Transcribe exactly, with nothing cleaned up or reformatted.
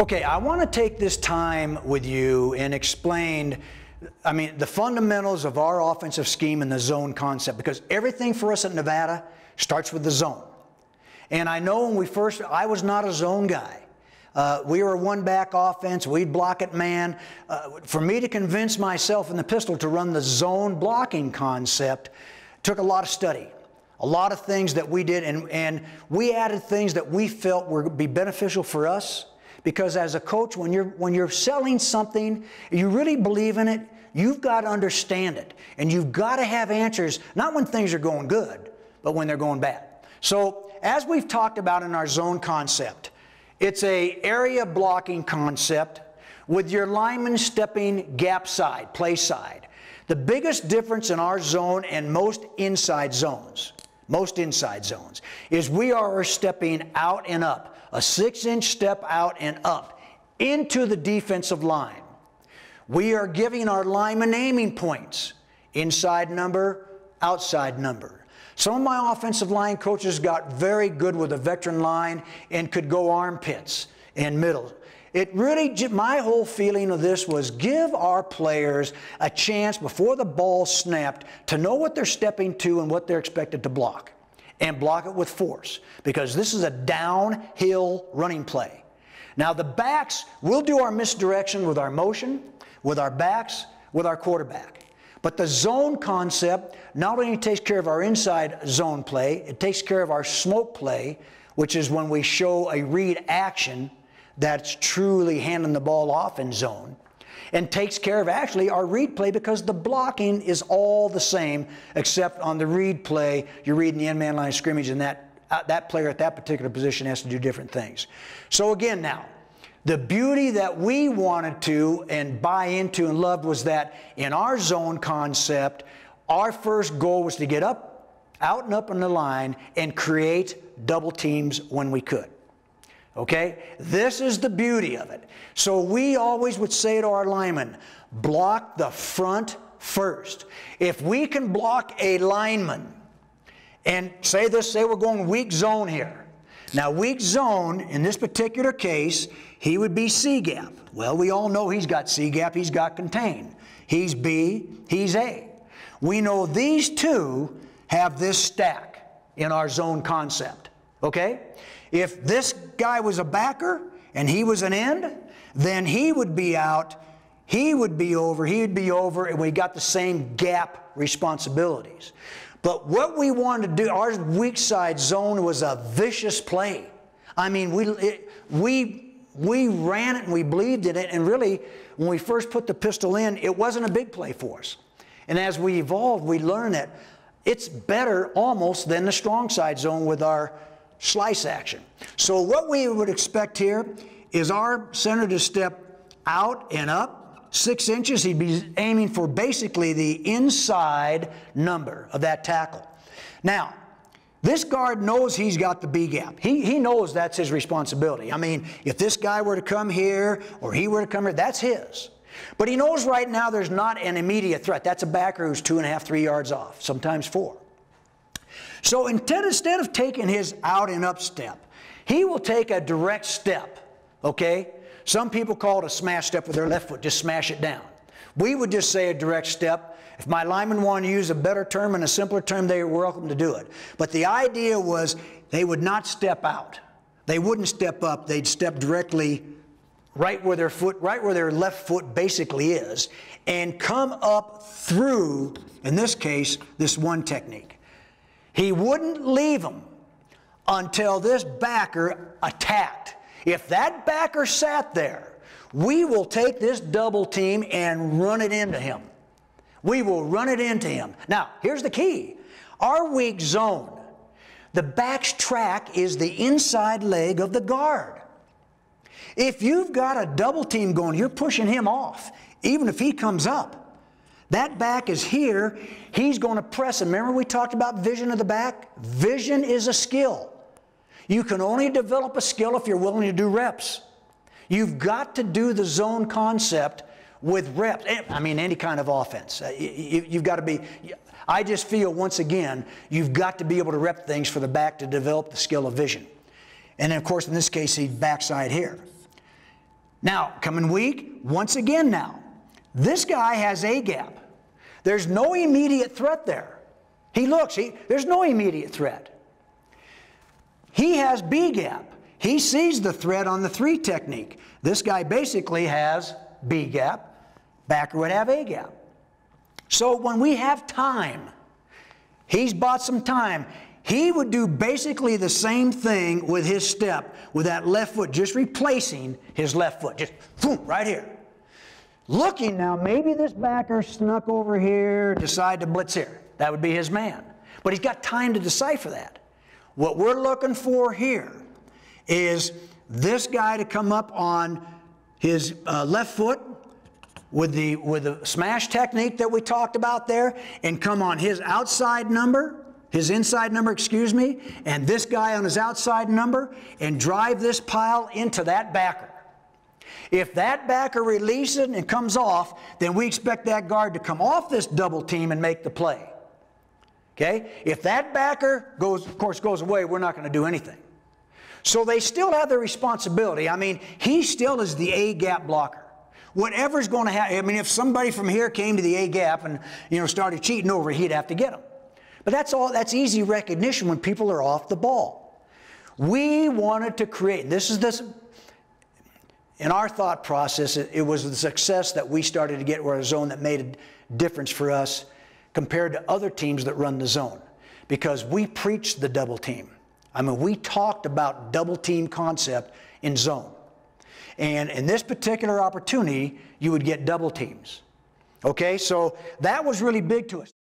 Okay, I want to take this time with you and explain, I mean, the fundamentals of our offensive scheme and the zone concept, because everything for us at Nevada starts with the zone. And I know when we first, I was not a zone guy. Uh, we were a one-back offense, we'd block it man. Uh, for me to convince myself in the pistol to run the zone blocking concept took a lot of study. A lot of things that we did, and, and we added things that we felt would be beneficial for us. Because as a coach, when you're, when you're selling something, you really believe in it, you've got to understand it. And you've got to have answers, not when things are going good, but when they're going bad. So as we've talked about in our zone concept, it's a area blocking concept with your lineman stepping gap side, play side. The biggest difference in our zone and most inside zones, most inside zones, is we are stepping out and up. A six-inch step out and up into the defensive line. We are giving our linemen aiming points, inside number, outside number. Some of my offensive line coaches got very good with a veteran line and could go armpits and middle. It really, my whole feeling of this was give our players a chance before the ball snapped to know what they're stepping to and what they're expected to block. And block it with force, because this is a downhill running play. Now the backs, we'll do our misdirection with our motion, with our backs, with our quarterback. But the zone concept not only takes care of our inside zone play, it takes care of our smoke play, which is when we show a read action that's truly handing the ball off in zone, and takes care of actually our read play, because the blocking is all the same, except on the read play, you're reading the end man line of scrimmage, and that, uh, that player at that particular position has to do different things. So again now, the beauty that we wanted to and buy into and loved was that in our zone concept, our first goal was to get up, out and up on the line and create double teams when we could. Okay? This is the beauty of it. So we always would say to our linemen, block the front first. If we can block a lineman, and say this, say we're going weak zone here. Now weak zone, in this particular case, he would be C-gap. Well, we all know he's got C-gap, he's got contain. He's B, he's A. We know these two have this stack in our zone concept. Okay? If this guy was a backer and he was an end, then he would be out, he would be over, he would be over, and we got the same gap responsibilities. But what we wanted to do, our weak side zone was a vicious play. I mean, we, it, we, we ran it and we believed in it, and really, when we first put the pistol in, it wasn't a big play for us. And as we evolved, we learned that it's better almost than the strong side zone with our slice action. So what we would expect here is our center to step out and up six inches. He'd be aiming for basically the inside number of that tackle. Now, this guard knows he's got the B gap. He, he knows that's his responsibility. I mean, if this guy were to come here or he were to come here, that's his. But he knows right now there's not an immediate threat. That's a backer who's two and a half, three yards off, sometimes four. So instead of taking his out and up step, he will take a direct step, okay? Some people call it a smash step with their left foot, just smash it down. We would just say a direct step. If my linemen want to use a better term and a simpler term, they were welcome to do it. But the idea was they would not step out. They wouldn't step up, they'd step directly right where their foot, right where their left foot basically is, and come up through, in this case, this one technique. He wouldn't leave him until this backer attacked. If that backer sat there, we will take this double team and run it into him. We will run it into him. Now, here's the key. Our weak zone, the back's track is the inside leg of the guard. If you've got a double team going, you're pushing him off, even if he comes up. That back is here, he's going to press him. Remember we talked about vision of the back? Vision is a skill. You can only develop a skill if you're willing to do reps. You've got to do the zone concept with reps. I mean, any kind of offense. You've got to be, I just feel once again, you've got to be able to rep things for the back to develop the skill of vision. And then of course in this case, he'd backside here. Now, coming week, once again now, this guy has a gap. There's no immediate threat there. He looks, he, there's no immediate threat. He has B gap. He sees the threat on the three technique. This guy basically has B gap. Backer would have A gap. So when we have time, he's bought some time. He would do basically the same thing with his step, with that left foot, just replacing his left foot, just boom, right here. Looking now, maybe this backer snuck over here, decide to blitz here. That would be his man. But he's got time to decipher that. What we're looking for here is this guy to come up on his uh, left foot with the, with the smash technique that we talked about there, and come on his outside number, his inside number, excuse me, and this guy on his outside number, and drive this pile into that backer. If that backer releases it and comes off, then we expect that guard to come off this double team and make the play. Okay? If that backer goes, of course, goes away, we're not going to do anything. So they still have their responsibility. I mean, he still is the A-gap blocker. Whatever's going to happen, I mean, if somebody from here came to the A-gap and, you know, started cheating over, he'd have to get him. But that's all, that's easy recognition when people are off the ball. We wanted to create, this is this, in our thought process, it, it was the success that we started to get with our zone that made a difference for us compared to other teams that run the zone. Because we preached the double team. I mean, we talked about double team concept in zone. And in this particular opportunity, you would get double teams. Okay, so that was really big to us.